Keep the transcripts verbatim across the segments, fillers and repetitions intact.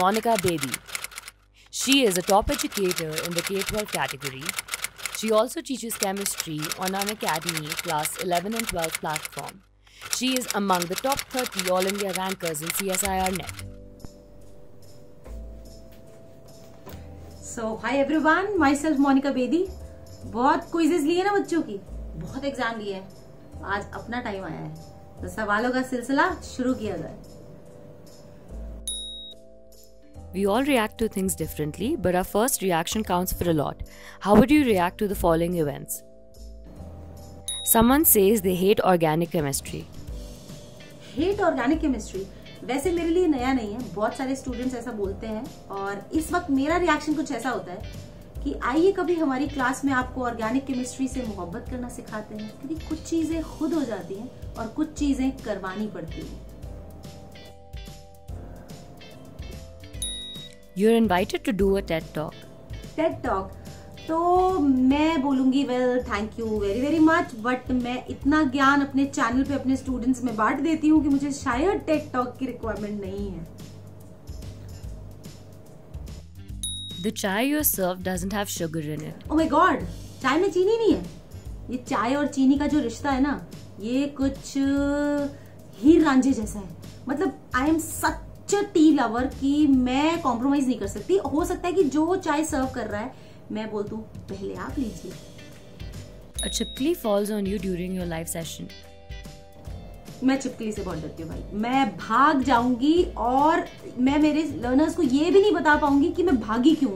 Monica Bedi. She is a top educator in the K twelve category. She also teaches chemistry on Unacademy class eleven and twelve platform. She is among the top thirty All India rankers in C S I R N E T. So, hi everyone, myself Monica Bedi. बहुत quizzes लिए ना बच्चों की, बहुत exam लिए हैं, आज अपना टाइम आया है तो सवालों का सिलसिला शुरू किया जाए. We all react to things differently, but our first reaction counts for a lot. How would you react to the following events? Someone says they hate organic chemistry. Hate organic chemistry? वैसे मेरे लिए नया नहीं है, बहुत सारे students ऐसा बोलते हैं और इस वक्त मेरा रिएक्शन कुछ ऐसा होता है कि आइए कभी हमारी क्लास में आपको ऑर्गेनिक केमिस्ट्री से मोहब्बत करना सिखाते हैं, क्योंकि कुछ चीजें खुद हो जाती हैं और कुछ चीजें करवानी पड़ती हैं. You're invited to do a TED Talk. TED Talk. तो मैं बोलूंगी well thank you very very much, but मैं इतना ज्ञान अपने चैनल पे अपने स्टूडेंट्स में बांट देती हूँ कि मुझे शायद टेड टॉक की रिक्वायरमेंट नहीं है. The chai you served doesn't have sugar in it. Oh my God, चाय में चीनी नहीं है. ये चाय और चीनी का जो रिश्ता है ना, ये कुछ हीर रांझे जैसा है. मतलब I am such a tea lover कि मैं compromise नहीं कर सकती. हो सकता है कि जो चाय सर्व कर रहा है मैं बोल दूं पहले आप लीजिए. A chipkali falls on you during your live session. मैं चिपकली से बहुत डरती हूँ भाई, मैं भाग जाऊंगी और मैं मेरे लर्नर्स को ये भी नहीं बता पाऊंगी कि मैं भागी क्यों,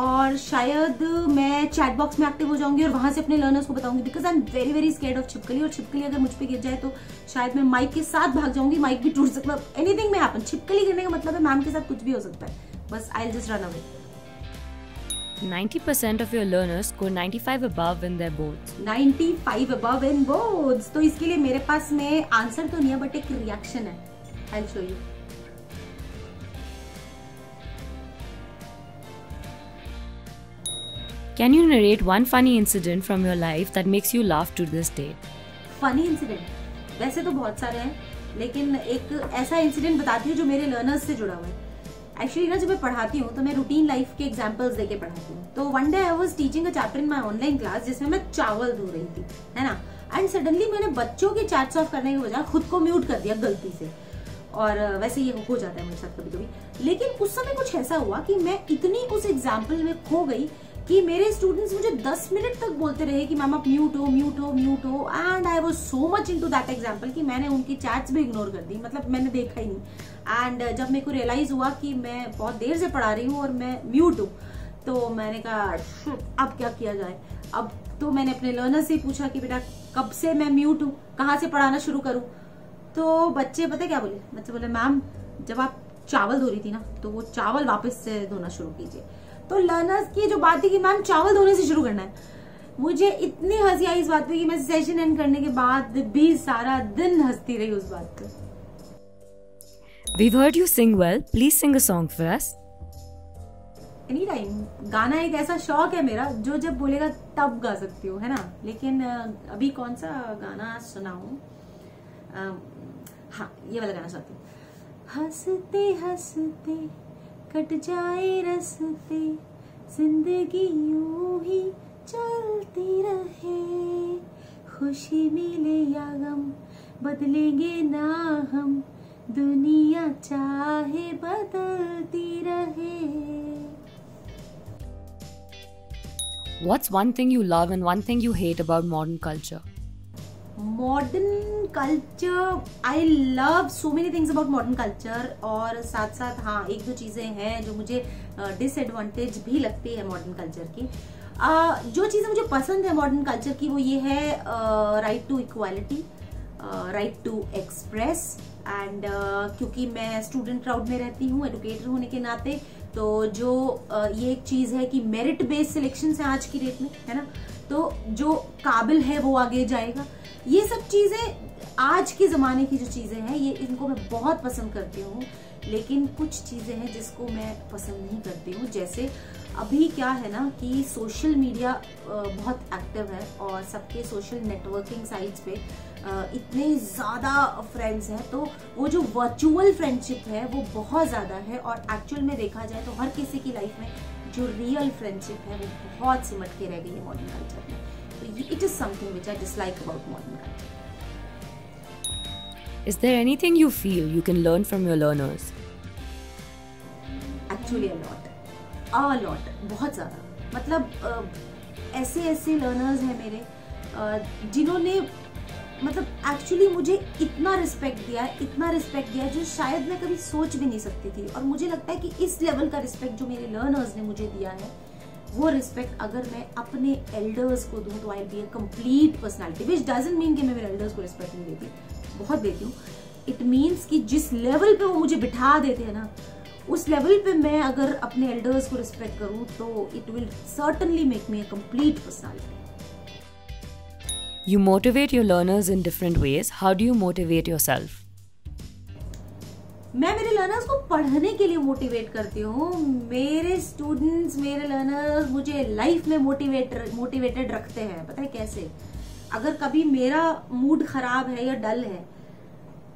और शायद मैं चैट बॉक्स में एक्टिव हो जाऊंगी और वहां से अपने लर्नर्स को बताऊंगी because I am very very scared of छिपकली. और छिपकली अगर मुझ पे गिर जाए तो शायद मैं माइक के साथ भाग जाऊंगी, माइक भी टूट सकता है. एनीथिंग में हैपन. छिपकली गिरने का मतलब है मैम के साथ कुछ भी हो सकता है, बस I will just run away. ninety percent of your learners score ninety-five above in their boards. ninety-five above in boards. तो इसके लिए मेरे पास में आंसर तो नहीं है, बट एक रिएक्शन है. I'll show you. Can you narrate one funny incident from your life that makes you laugh to this day? Funny incident. वैसे तो बहुत सारे हैं, लेकिन एक ऐसा इंसिडेंट बताती हूँ जो मेरे लर्नर्स से जुड़ा हुआ है. एक्चुअली ना जब मैं पढ़ाती हूँ तो मैं रूटीन लाइफ के एग्जाम्पल्स देके पढ़ाती हूँ. तो one day I was teaching a chapter in my online class जिसमें मैं चावल धो रही थी, है ना, एंड सडनली मैंने बच्चों के चैट्स ऑफ करने के बजाय खुद को म्यूट कर दिया गलती से. और वैसे ये हो जाता है मेरे साथ कभी कभी. लेकिन उस समय कुछ ऐसा हुआ कि मैं इतनी उस एग्जाम्पल में खो गई कि मेरे स्टूडेंट्स मुझे दस मिनट तक बोलते रहे कि मैम आप म्यूट हो म्यूट हो म्यूट हो. And I was so much into that example कि मैंने उनकी चैट्स भी इग्नोर कर दी, मतलब मैंने देखा ही नहीं. एंड जब मेरे को रियलाइज हुआ कि मैं बहुत देर से पढ़ा रही हूँ और मैं म्यूट हूँ, तो मैंने कहा अब क्या किया जाए. अब तो मैंने अपने लर्नर से पूछा कि बेटा कब से मैं म्यूट हूँ, कहाँ से पढ़ाना शुरू करूँ. तो बच्चे पता क्या बोले, बच्चे बोले मैम जब आप चावल धो रही थी ना तो वो चावल वापस से धोना शुरू कीजिए. तो लर्नर्स की जो बात थी कि मैम चावल धोने से शुरू करना है, मुझे इतनी हंसी आई इस बात पे कि मैं सेशन एंड करने के बाद भी सारा दिन हंसती रही उस बात पे. We've heard you sing well. Please sing a song for us. Any time. गाना एक ऐसा शौक है मेरा जो जब बोलेगा तब गा सकती हूँ, है ना. लेकिन अभी कौन सा गाना सुनाऊं? हाँ, ये वाला गाना सुनाती हूँ. हंसते हंसते कट जाए रस्ते, जिंदगी यूं ही चलती रहे, खुशी मिले या गम बदलेंगे ना हम, दुनिया चाहे बदलती रहे. What's one thing you love and one thing you hate about modern culture? Modern culture, I love so many things about modern culture. और साथ साथ हाँ एक दो चीज़ें हैं जो मुझे डिसएडवांटेज uh, भी लगती है मॉडर्न कल्चर की. uh, जो चीज़ें मुझे पसंद है मॉडर्न कल्चर की वो ये है right to equality, right to express. And क्योंकि मैं स्टूडेंट क्राउड में रहती हूँ एडुकेटर होने के नाते, तो जो uh, ये एक चीज़ है कि मेरिट बेस्ड सिलेक्शन है आज की डेट में, है ना. तो जो काबिल है वो आगे जाएगा. ये सब चीज़ें आज के ज़माने की जो चीज़ें हैं ये इनको मैं बहुत पसंद करती हूँ. लेकिन कुछ चीज़ें हैं जिसको मैं पसंद नहीं करती हूँ, जैसे अभी क्या है ना कि सोशल मीडिया बहुत एक्टिव है और सबके सोशल नेटवर्किंग साइट्स पे इतने ज़्यादा फ्रेंड्स हैं, तो वो जो वर्चुअल फ्रेंडशिप है वो बहुत ज़्यादा है। और एक्चुअल में देखा जाए तो हर किसी की लाइफ में जो रियल फ्रेंडशिप है वो बहुत सिमट के रह गई है मॉडर्न कल्चर में। तो it is something which I dislike about modern culture. Is there anything you feel you can learn from your learners? Actually a lot a lot बहुत ज़्यादा। मतलब आ, ऐसे ऐसे लर्नर्स हैं मेरे जिन्होंने मतलब एक्चुअली मुझे इतना रिस्पेक्ट दिया है इतना रिस्पेक्ट दिया है जो शायद मैं कभी सोच भी नहीं सकती थी। और मुझे लगता है कि इस लेवल का रिस्पेक्ट जो मेरे लर्नर्स ने मुझे दिया है वो रिस्पेक्ट अगर मैं अपने एल्डर्स को दूँ तो I be a complete personality, which doesn't mean कि मैं मेरे एल्डर्स को रिस्पेक्ट नहीं देती, बहुत देती हूँ। इट मीन्स कि जिस लेवल पर वो मुझे बिठा देते हैं ना उस लेवल पे मैं अगर अपने एल्डर्स को रिस्पेक्ट करूं तो it will certainly make me a complete personality. You motivate your learners in different ways, how do you motivate yourself? मैं मेरे लर्नर्स को पढ़ने के लिए मोटिवेट करती हूँ। मेरे स्टूडेंट्स मेरे लर्नर्स मुझे लाइफ में मोटिवेट मोटिवेटेड रखते हैं। पता है कैसे? अगर कभी मेरा मूड खराब है या डल है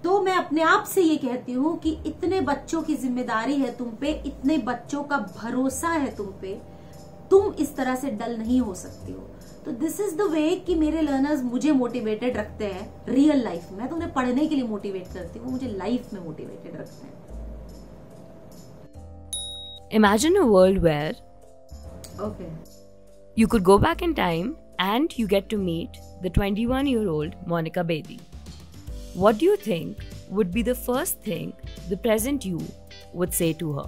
तो मैं अपने आप से ये कहती हूँ कि इतने बच्चों की जिम्मेदारी है तुम पे, इतने बच्चों का भरोसा है तुम पे, तुम इस तरह से डल नहीं हो सकती हो। तो दिस इज द वे कि मेरे लर्नर्स मुझे मोटिवेटेड रखते हैं रियल लाइफ में। मैं तो उन्हें पढ़ने के लिए मोटिवेट करती हूँ, मुझे लाइफ में मोटिवेटेड रखते हैं। Imagine a world where okay you could go back in time and you get to meet the twenty one year old Monica Bedi. What do you think would be the first thing the present you would say to her?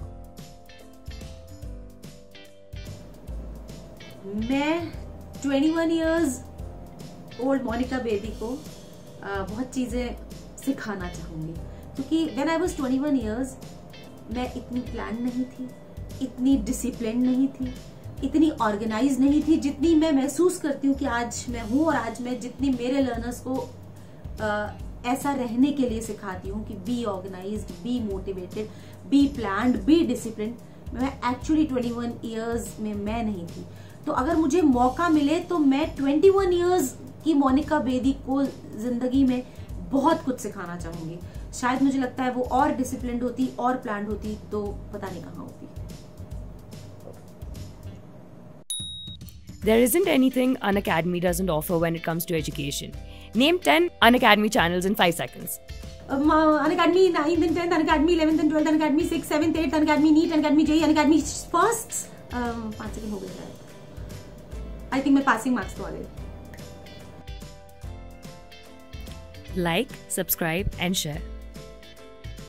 मैं twenty-one years old Monica Bedi को बहुत चीज़ें सिखाना चाहूँगी, क्योंकि when I was twenty-one years मैं इतनी planned नहीं थी, इतनी disciplined नहीं थी, इतनी organized नहीं थी जितनी मैं महसूस करती हूँ कि आज मैं हूँ। और आज मैं जितनी मेरे learners को ऐसा रहने के लिए सिखाती हूँ कि be organised, be motivated, be planned, be discipline, मैं एक्चुअली ट्वेंटी वन इयर्स में मैं नहीं थी। तो अगर मुझे मौका मिले तो मैं ट्वेंटी वन इयर्स की मोनिका बेदी को जिंदगी में बहुत कुछ सिखाना चाहूँगी। शायद मुझे लगता है वो और डिसिप्लिन होती और प्लान्ड होती तो पता नहीं कहाँ होती। There isn't anything Unacademy doesn't offer when it comes to education. Name ten Unacademy channels in five seconds. Um, uh, Unacademy ninth and tenth, Unacademy eleventh and twelfth, Unacademy sixth, seventh, eighth, Unacademy NEET, Unacademy J E E, Unacademy firsts. Um, five seconds हो गया है. I think मैं passing marks तो आ गए. Like, subscribe and share.